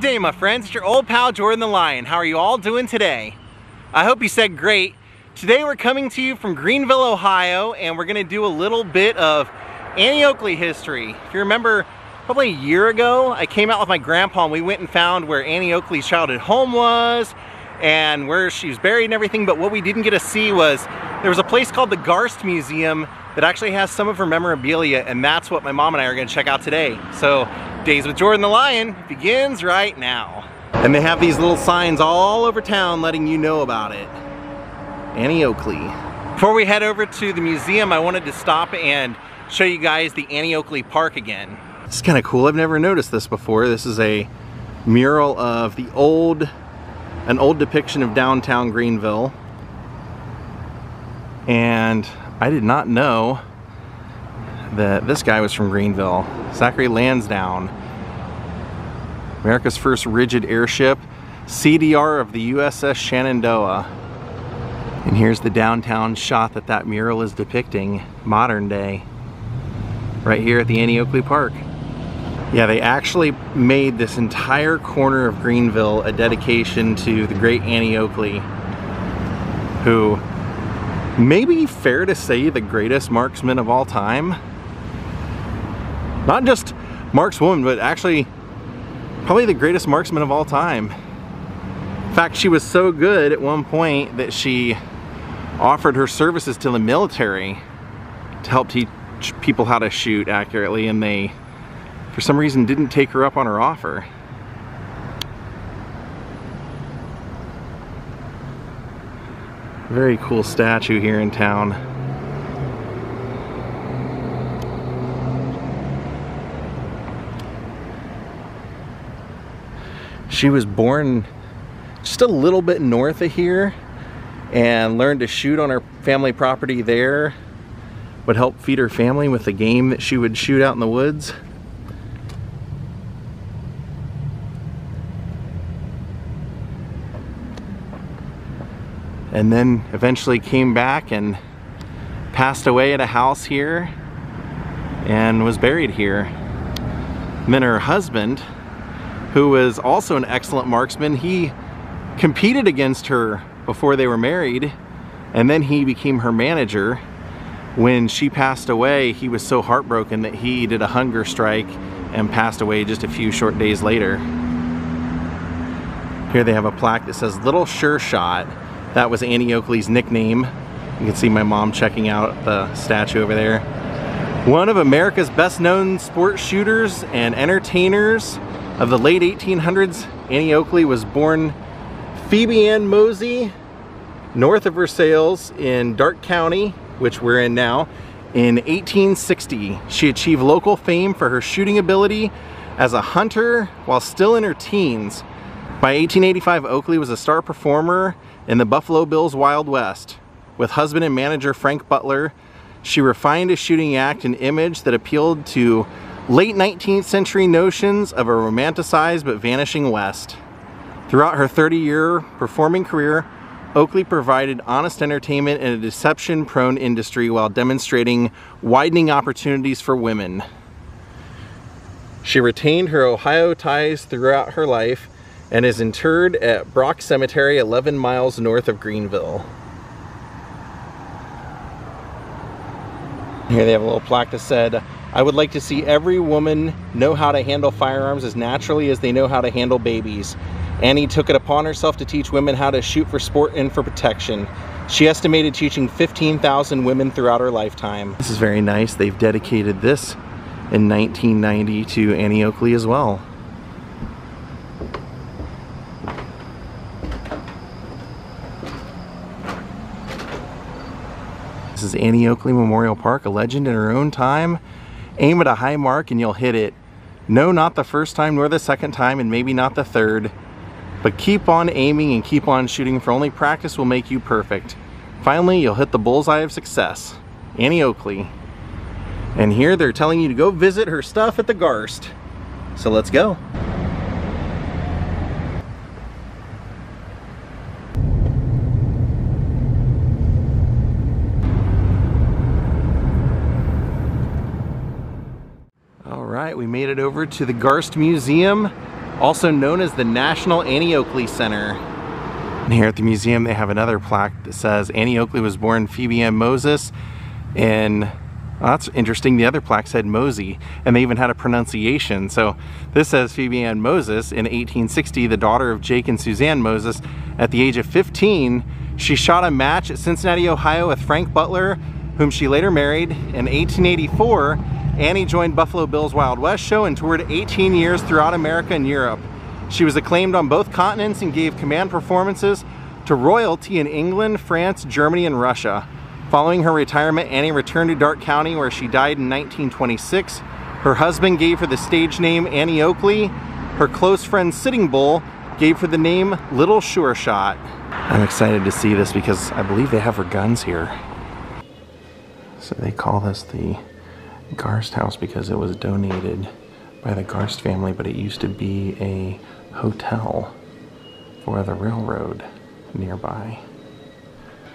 Hey my friends, it's your old pal Jordan the Lion. How are you all doing today? I hope you said great. Today we're coming to you from Greenville, Ohio, and we're gonna do a little bit of Annie Oakley history. If you remember, probably a year ago, I came out with my grandpa and we went and found where Annie Oakley's childhood home was and where she was buried and everything, but what we didn't get to see was there was a place called the Garst Museum that actually has some of her memorabilia, and that's what my mom and I are gonna check out today. So, Days with Jordan the Lion begins right now. And they have these little signs all over town letting you know about it. Annie Oakley. Before we head over to the museum, I wanted to stop and show you guys the Annie Oakley Park again. It's kind of cool. I've never noticed this before. This is a mural of the an old depiction of downtown Greenville. And I did not know that this guy was from Greenville. Zachary Lansdowne. America's first rigid airship. CDR of the USS Shenandoah. And here's the downtown shot that that mural is depicting. Modern day. Right here at the Annie Oakley Park. Yeah, they actually made this entire corner of Greenville a dedication to the great Annie Oakley, who may be fair to say the greatest marksman of all time. Not just markswoman, but actually probably the greatest marksman of all time. In fact, she was so good at one point that she offered her services to the military to help teach people how to shoot accurately, and they, for some reason, didn't take her up on her offer. Very cool statue here in town. She was born just a little bit north of here and learned to shoot on her family property there. Would help feed her family with the game that she would shoot out in the woods. And then eventually came back and passed away at a house here and was buried here. And then her husband, who was also an excellent marksman, he competed against her before they were married, and then he became her manager. When she passed away, he was so heartbroken that he did a hunger strike and passed away just a few short days later. Here they have a plaque that says Little Sure Shot. That was Annie Oakley's nickname. You can see my mom checking out the statue over there. One of America's best known sports shooters and entertainers of the late 1800s, Annie Oakley was born Phoebe Ann Mosey, north of Versailles in Dark County, which we're in now, in 1860. She achieved local fame for her shooting ability as a hunter while still in her teens. By 1885, Oakley was a star performer in the Buffalo Bill's Wild West. With husband and manager Frank Butler, she refined a shooting act and image that appealed to late 19th century notions of a romanticized but vanishing West. Throughout her 30-year performing career, Oakley provided honest entertainment in a deception-prone industry while demonstrating widening opportunities for women. She retained her Ohio ties throughout her life and is interred at Brock Cemetery 11 miles north of Greenville. Here they have a little plaque that said, I would like to see every woman know how to handle firearms as naturally as they know how to handle babies. Annie took it upon herself to teach women how to shoot for sport and for protection. She estimated teaching 15,000 women throughout her lifetime. This is very nice. They've dedicated this in 1990 to Annie Oakley as well. This is Annie Oakley Memorial Park, a legend in her own time. Aim at a high mark and you'll hit it. No, not the first time nor the second time, and maybe not the third. But keep on aiming and keep on shooting, for only practice will make you perfect. Finally, you'll hit the bullseye of success. Annie Oakley. And here they're telling you to go visit her stuff at the Garst. So let's go. Alright, we made it over to the Garst Museum, also known as the National Annie Oakley Center. And here at the museum they have another plaque that says Annie Oakley was born Phoebe Ann Mosey in... Well, that's interesting. The other plaque said Mosey, and they even had a pronunciation. So this says Phoebe Ann Moses in 1860, the daughter of Jake and Suzanne Moses. At the age of 15, she shot a match at Cincinnati, Ohio with Frank Butler, whom she later married. In 1884, Annie joined Buffalo Bill's Wild West show and toured 18 years throughout America and Europe. She was acclaimed on both continents and gave command performances to royalty in England, France, Germany, and Russia. Following her retirement, Annie returned to Dark County where she died in 1926. Her husband gave her the stage name Annie Oakley. Her close friend Sitting Bull gave her the name Little Sure Shot. I'm excited to see this because I believe they have her guns here. So they call this the Garst House because it was donated by the Garst family, but it used to be a hotel for the railroad nearby.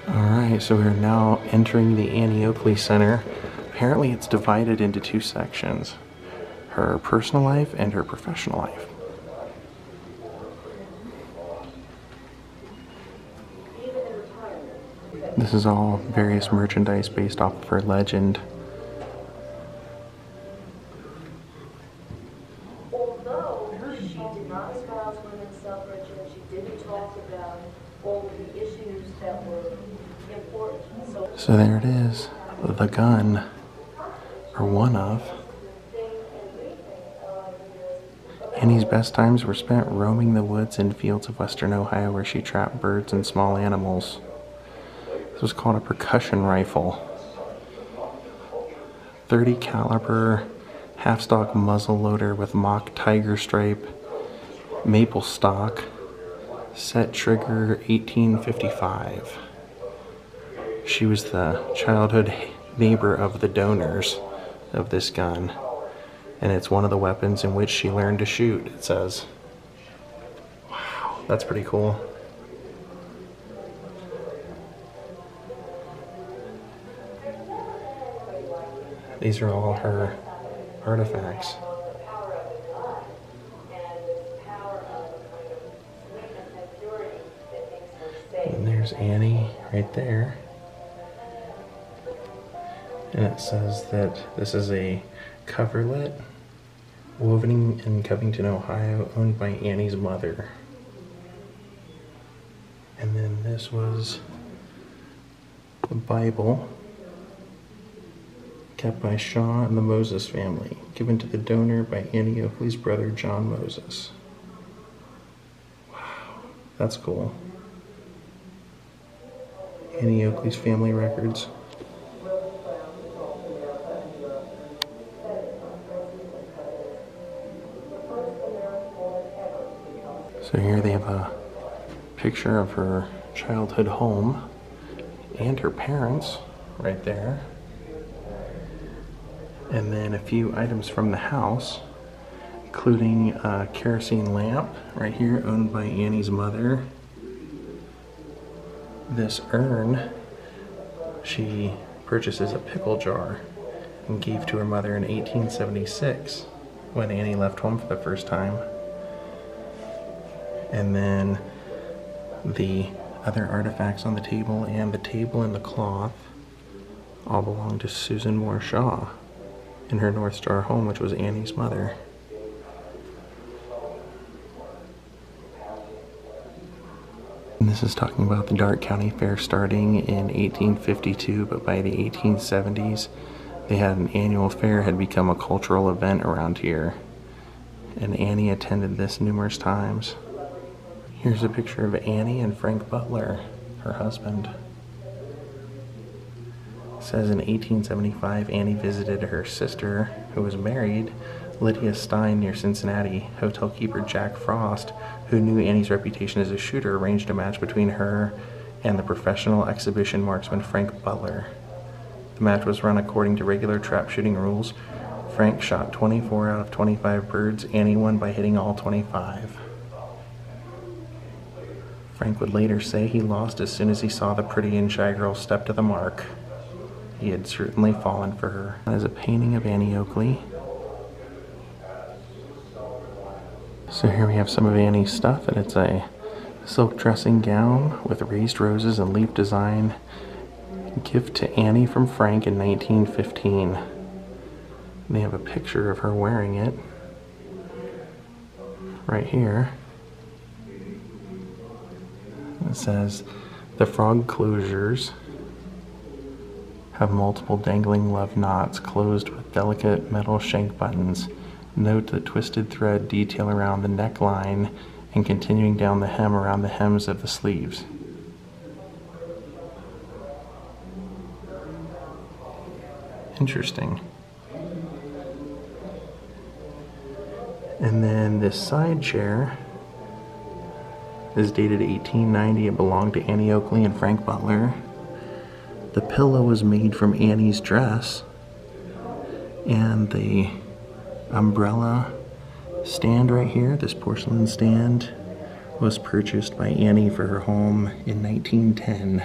Alright, so we're now entering the Annie Oakley Center. Apparently it's divided into two sections, her personal life and her professional life. This is all various merchandise based off of her legend. So there it is, the gun, or one of. Annie's best times were spent roaming the woods and fields of western Ohio where she trapped birds and small animals. This was called a percussion rifle. 30 caliber half-stock muzzle loader with mock tiger stripe, maple stock, set trigger 1855. She was the childhood neighbor of the donors of this gun, and it's one of the weapons in which she learned to shoot, it says. Wow, that's pretty cool. These are all her artifacts. And there's Annie right there. And it says that this is a coverlet woven in Covington, Ohio, owned by Annie's mother. And then this was the Bible kept by Shaw and the Moses family, given to the donor by Annie Oakley's brother John Moses. Wow, that's cool. Annie Oakley's family records. So here they have a picture of her childhood home and her parents right there. And then a few items from the house, including a kerosene lamp right here owned by Annie's mother. This urn, she purchases a pickle jar and gave to her mother in 1876 when Annie left home for the first time. And then the other artifacts on the table and the table and the cloth all belong to Susan Moore Shaw in her North Star home, which was Annie's mother. And this is talking about the Dark County Fair starting in 1852, but by the 1870s they had an annual fair had become a cultural event around here, and Annie attended this numerous times. Here's a picture of Annie and Frank Butler, her husband. It says in 1875, Annie visited her sister, who was married, Lydia Stein, near Cincinnati. Hotel keeper Jack Frost, who knew Annie's reputation as a shooter, arranged a match between her and the professional exhibition marksman Frank Butler. The match was run according to regular trap shooting rules. Frank shot 24 out of 25 birds, and he won by hitting all 25. Frank would later say he lost as soon as he saw the pretty and shy girl step to the mark. He had certainly fallen for her. That is a painting of Annie Oakley. So here we have some of Annie's stuff, and it's a silk dressing gown with raised roses and leaf design. Gift to Annie from Frank in 1915. And they have a picture of her wearing it right here. It says, "The frog closures have multiple dangling love knots closed with delicate metal shank buttons. Note the twisted thread detail around the neckline and continuing down the hem around the hems of the sleeves." Interesting. And then this side chair is dated 1890. It belonged to Annie Oakley and Frank Butler. The pillow was made from Annie's dress, and the umbrella stand right here, this porcelain stand, was purchased by Annie for her home in 1910.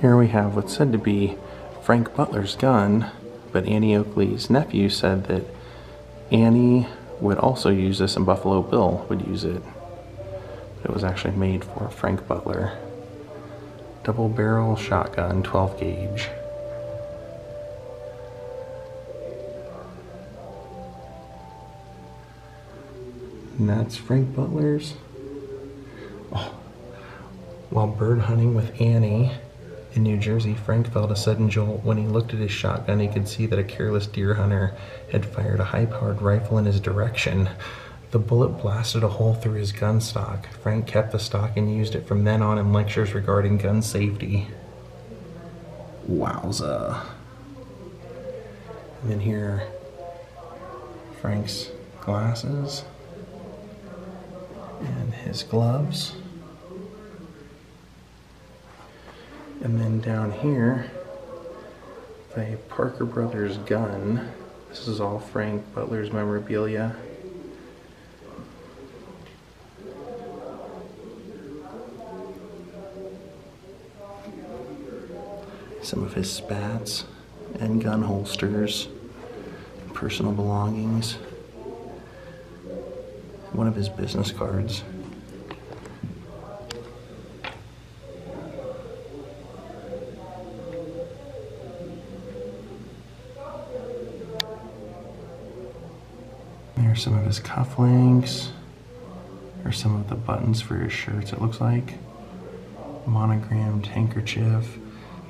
Here we have what's said to be Frank Butler's gun, but Annie Oakley's nephew said that Annie would also use this, and Buffalo Bill would use it. But it was actually made for Frank Butler. Double barrel shotgun, 12 gauge. And that's Frank Butler's. Oh. While bird hunting with Annie in New Jersey, Frank felt a sudden jolt. When he looked at his shotgun, he could see that a careless deer hunter had fired a high-powered rifle in his direction. The bullet blasted a hole through his gun stock. Frank kept the stock and used it from then on in lectures regarding gun safety. Wowza. And then here are Frank's glasses and his gloves. And then down here, a Parker Brothers gun. This is all Frank Butler's memorabilia. Some of his spats and gun holsters, personal belongings, one of his business cards. There's some of his cufflinks, or some of the buttons for his shirts, it looks like, monogrammed handkerchief,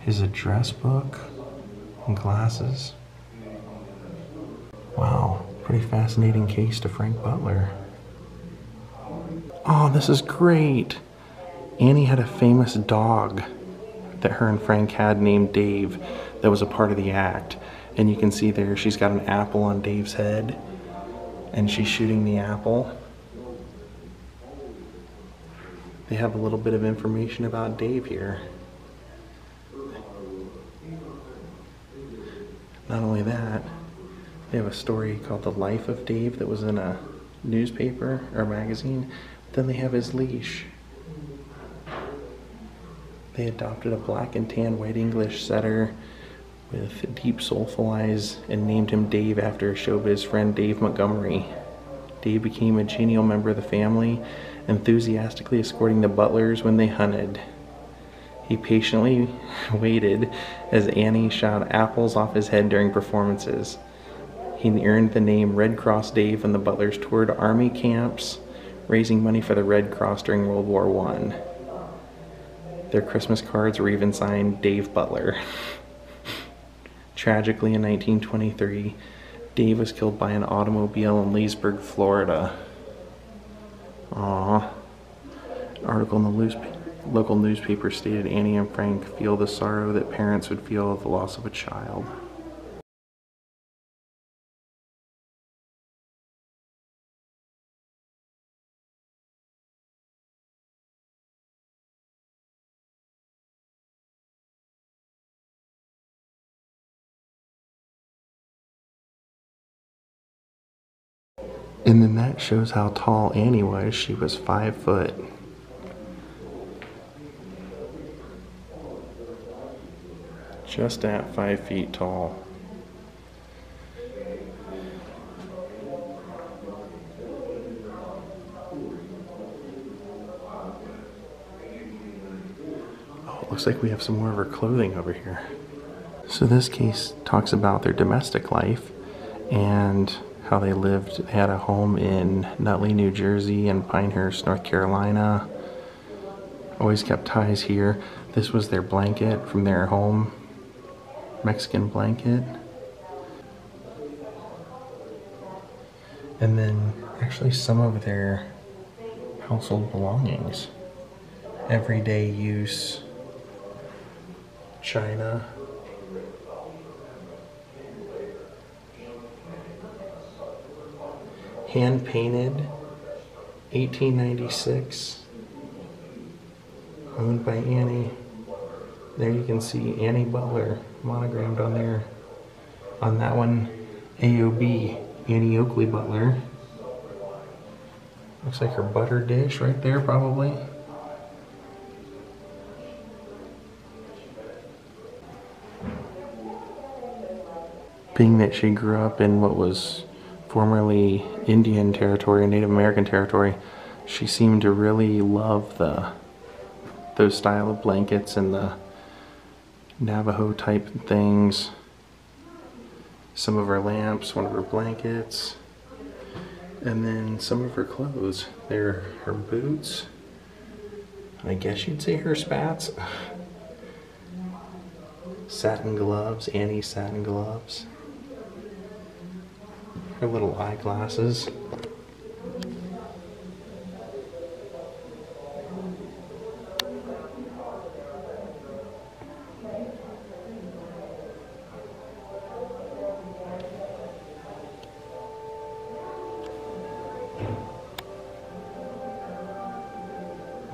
his address book, and glasses. Wow, pretty fascinating case to Frank Butler. Oh, this is great! Annie had a famous dog that her and Frank had named Dave that was a part of the act. And you can see there she's got an apple on Dave's head, and she's shooting the apple. They have a little bit of information about Dave here. Not only that, they have a story called The Life of Dave that was in a newspaper or magazine. Then they have his leash. They adopted a black and tan white English setter with deep soulful eyes and named him Dave after showbiz friend Dave Montgomery. Dave became a genial member of the family, enthusiastically escorting the Butlers when they hunted. He patiently waited as Annie shot apples off his head during performances. He earned the name Red Cross Dave when the Butlers toured army camps, raising money for the Red Cross during World War I. Their Christmas cards were even signed Dave Butler. Tragically, in 1923, Dave was killed by an automobile in Leesburg, Florida. Aww. An article in the local newspaper stated Annie and Frank feel the sorrow that parents would feel at the loss of a child. And then that shows how tall Annie was. She was 5 foot. Just at 5 feet tall. Oh, looks like we have some more of her clothing over here. So this case talks about their domestic life and how they lived. They had a home in Nutley, New Jersey and Pinehurst, North Carolina. Always kept ties here. This was their blanket from their home. Mexican blanket. And then actually some of their household belongings, everyday use china, hand painted, 1896, owned by Annie. There you can see Annie Butler monogrammed on there. On that one, AOB, Annie Oakley Butler. Looks like her butter dish right there, probably. Being that she grew up in what was formerly Indian territory, Native American territory, she seemed to really love those style of blankets and the Navajo type things. Some of her lamps, one of her blankets, and then some of her clothes. They're her boots, I guess you'd say her spats, satin gloves, Annie satin gloves, her little eyeglasses.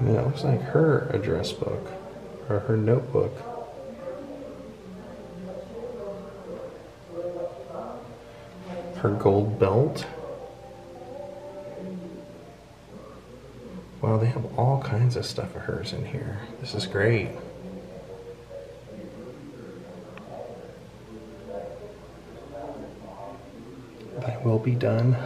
And it looks like her address book, or her notebook. Her gold belt. Wow, they have all kinds of stuff of hers in here. This is great. Thy will be done.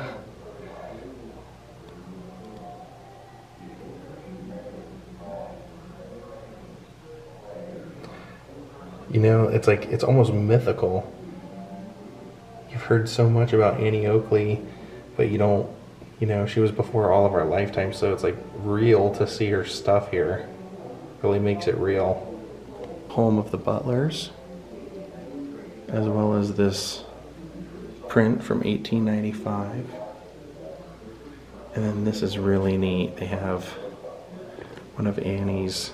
You know, it's like, it's almost mythical. You've heard so much about Annie Oakley, but you don't, you know, she was before all of our lifetime, so it's like real to see her stuff here. Really makes it real. Home of the Butlers, as well as this print from 1895. And then this is really neat. They have one of Annie's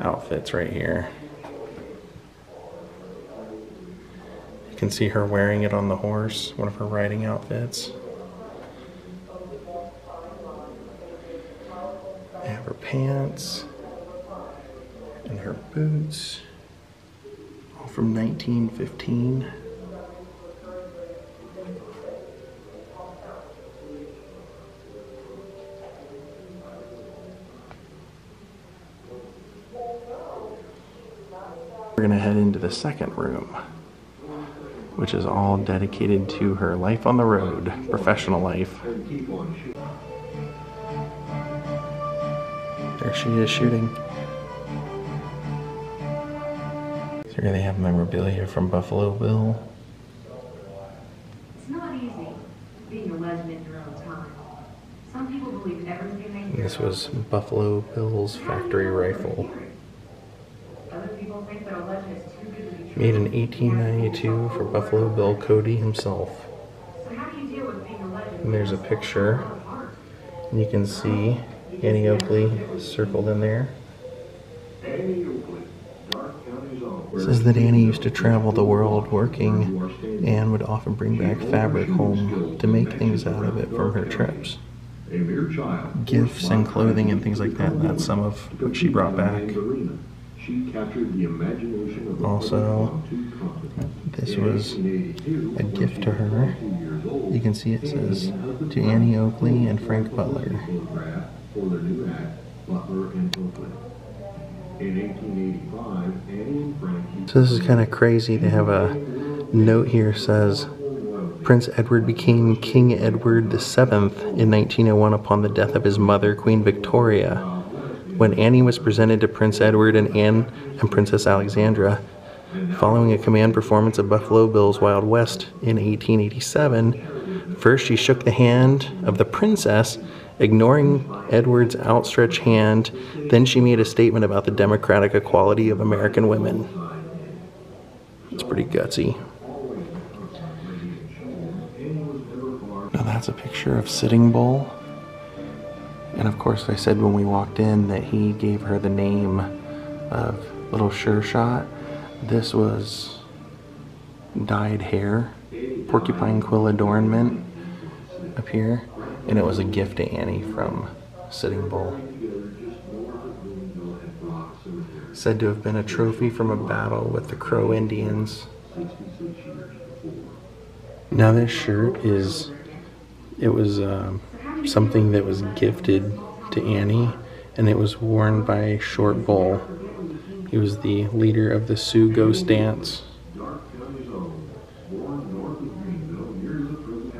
outfits right here. You can see her wearing it on the horse, one of her riding outfits. They have her pants and her boots, all from 1915. We're gonna head into the second room, which is all dedicated to her life on the road, professional life. There she is shooting. Here they have memorabilia from Buffalo Bill. It's not easy being a legend in your own time. Some people believe everything they hear. This was Buffalo Bill's factory rifle. Made in 1892 for Buffalo Bill Cody himself. And there's a picture, and you can see Annie Oakley circled in there. It says that Annie used to travel the world working and would often bring back fabric home to make things out of it from her trips. Gifts and clothing and things like that, that's some of what she brought back. She captured the imagination of also, this was a gift to her. You can see it says, to Annie Oakley and Frank Butler. For their new act, Butler and Oakley. In 1885, Annie and Frank... So this is kind of crazy. They have a note here says, Prince Edward became King Edward VII in 1901 upon the death of his mother, Queen Victoria. When Annie was presented to Prince Edward and Anne and Princess Alexandra, following a command performance of Buffalo Bill's Wild West in 1887, first she shook the hand of the princess, ignoring Edward's outstretched hand, then she made a statement about the democratic equality of American women. It's pretty gutsy. Now that's a picture of Sitting Bull. And of course I said when we walked in that he gave her the name of Little Sure Shot. This was dyed hair, porcupine quill adornment up here. And it was a gift to Annie from Sitting Bull. Said to have been a trophy from a battle with the Crow Indians. Now this shirt is, it was something that was gifted to Annie, and it was worn by Short Bull. He was the leader of the Sioux Ghost Dance.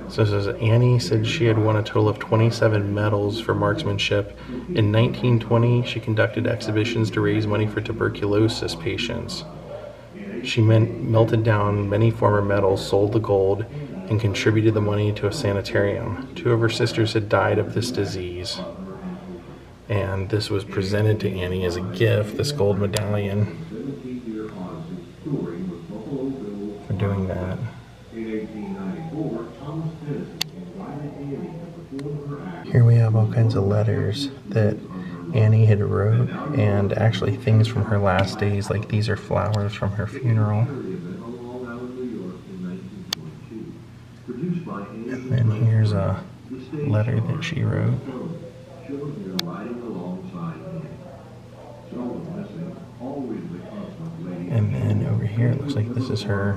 So it says, Annie said she had won a total of 27 medals for marksmanship. In 1920, she conducted exhibitions to raise money for tuberculosis patients. She melted down many former medals, sold the gold, and contributed the money to a sanitarium. Two of her sisters had died of this disease. And this was presented to Annie as a gift, this gold medallion, for doing that. Here we have all kinds of letters that Annie had wrote, and actually things from her last days, like these are flowers from her funeral. And then here's a letter that she wrote. And then over here it looks like this is her.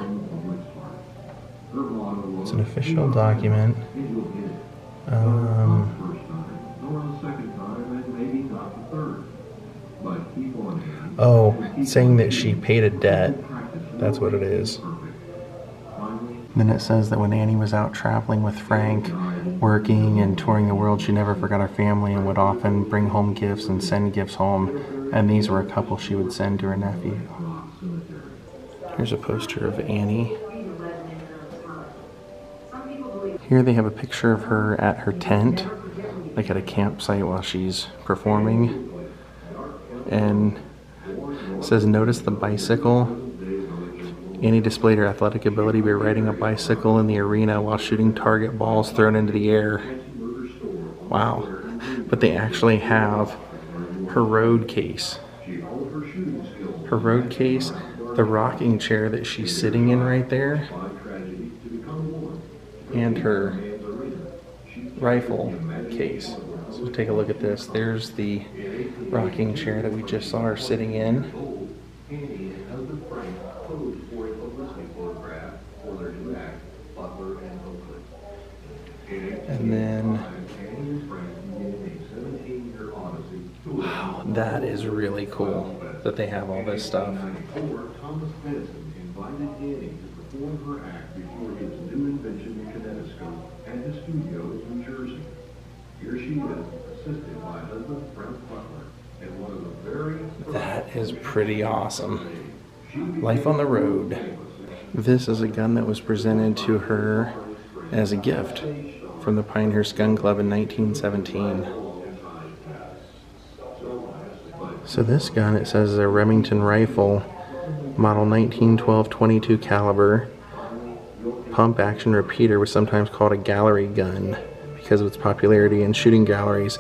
It's an official document. Oh, saying that she paid a debt. That's what it is. Then it says that when Annie was out traveling with Frank, working and touring the world, she never forgot her family and would often bring home gifts and send gifts home. And these were a couple she would send to her nephew. Here's a poster of Annie. Here they have a picture of her at her tent, like at a campsite while she's performing. And it says, notice the bicycle. Annie displayed her athletic ability by riding a bicycle in the arena while shooting target balls thrown into the air. Wow. But they actually have her road case. Her road case, the rocking chair that she's sitting in right there, and her rifle case. So we'll take a look at this. There's the rocking chair that we just saw her sitting in. And then, wow, that is really cool that they have all this stuff. Her act before his new invention in Connecticut and his studio in New Jersey. Here she is, assisted by husband Frank Butler, and one of the very... That is pretty awesome. Life on the road. This is a gun that was presented to her as a gift from the Pinehurst Gun Club in 1917. So this gun, it says, is a Remington rifle, model 1912 .22 caliber pump action repeater, was sometimes called a gallery gun because of its popularity in shooting galleries.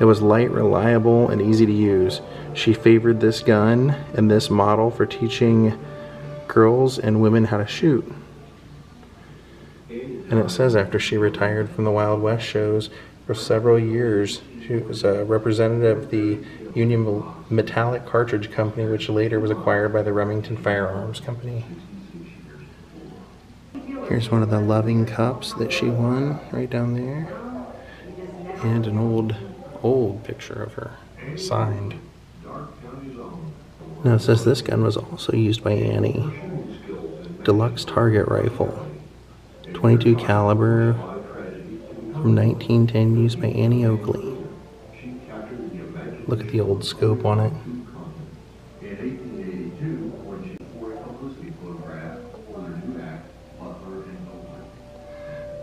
It was light, reliable, and easy to use. She favored this gun and this model for teaching girls and women how to shoot. And it says after she retired from the Wild West shows, For several years, she was a representative of the Union Metallic Cartridge Company, which later was acquired by the Remington Firearms Company. Here's one of the loving cups that she won, right down there. And an old picture of her, signed. Now it says this gun was also used by Annie. Deluxe target rifle, 22 caliber, from 1910, used by Annie Oakley. Look at the old scope on it.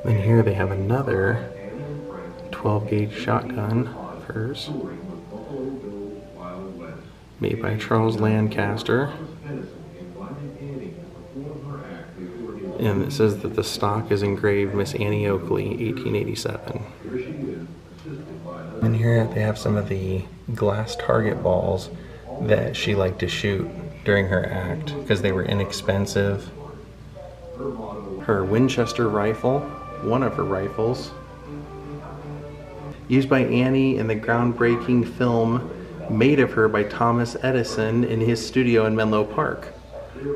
And here they have another 12-gauge shotgun of hers, made by Charles Lancaster. And it says that the stock is engraved Miss Annie Oakley, 1887. And here they have some of the glass target balls that she liked to shoot during her act because they were inexpensive. Her Winchester rifle, one of her rifles, used by Annie in the groundbreaking film made of her by Thomas Edison in his studio in Menlo Park.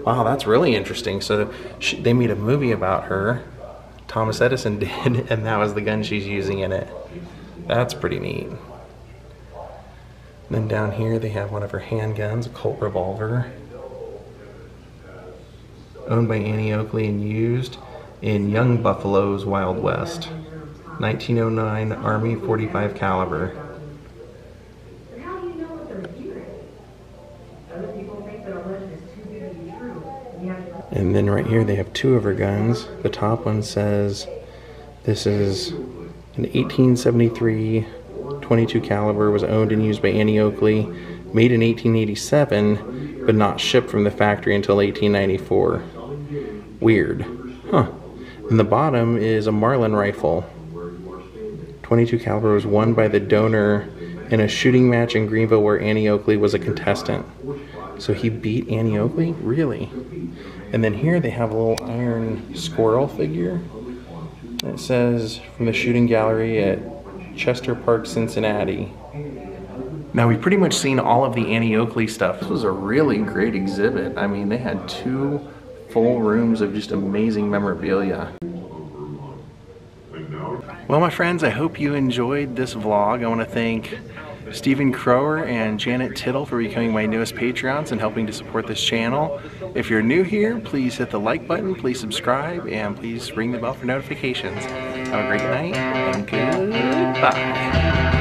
Wow, that's really interesting. So they made a movie about her, Thomas Edison did, and that was the gun she's using in it. That's pretty neat. And then down here they have one of her handguns, a Colt revolver, owned by Annie Oakley and used in Young Buffalo's Wild West, 1909 Army 45 caliber. And then right here they have two of her guns. The top one says this is an 1873 22 caliber, was owned and used by Annie Oakley, made in 1887, but not shipped from the factory until 1894. Weird. Huh. And the bottom is a Marlin rifle. 22 caliber was won by the donor in a shooting match in Greenville where Annie Oakley was a contestant. So he beat Annie Oakley? Really? And then here they have a little iron squirrel figure. It says, from the shooting gallery at Chester Park, Cincinnati. Now we've pretty much seen all of the Annie Oakley stuff. This was a really great exhibit. I mean, they had two full rooms of just amazing memorabilia. Well, my friends, I hope you enjoyed this vlog. I want to thank Stephen Crower and Janet Tittle for becoming my newest Patreons and helping to support this channel. If you're new here, please hit the like button, please subscribe, and please ring the bell for notifications. Have a great night, and goodbye.